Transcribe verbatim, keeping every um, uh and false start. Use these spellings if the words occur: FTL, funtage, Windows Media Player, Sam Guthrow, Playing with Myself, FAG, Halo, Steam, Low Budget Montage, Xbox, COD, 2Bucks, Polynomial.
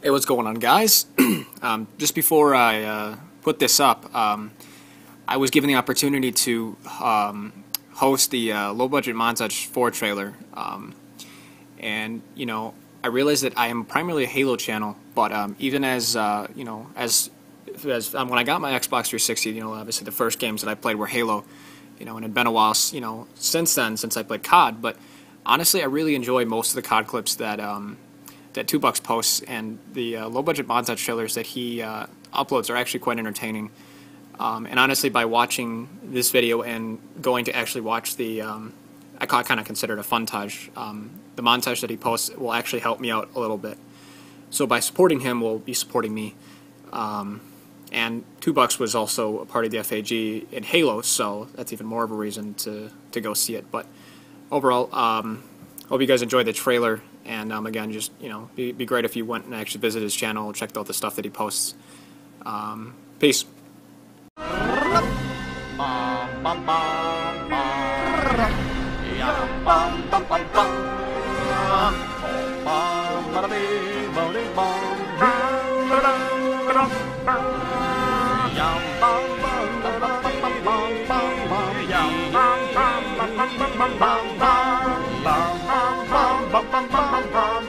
Hey, what's going on, guys? um, just before I uh, put this up, um, I was given the opportunity to um, host the uh, low-budget Montage four trailer, um, and you know, I realized that I am primarily a Halo channel, but um, even as uh, you know, as as um, when I got my Xbox three sixty, you know, obviously the first games that I played were Halo, you know, and it had been a while, you know, since then, since I played C O D. But honestly, I really enjoy most of the C O D clips that. Um, that two bucks posts, and the uh, low-budget montage trailers that he uh, uploads are actually quite entertaining. Um, and honestly, by watching this video and going to actually watch the, um, I kind of consider it a funtage, um, the montage that he posts will actually help me out a little bit. So by supporting him, will be supporting me. Um, and two bucks was also a part of the F A G in Halo, so that's even more of a reason to, to go see it. But overall, um, hope you guys enjoyed the trailer. And um, again, just, you know, it'd be great if you went and actually visited his channel, checked out the stuff that he posts. Um, peace. Bum bum bum bum bum bum bum bum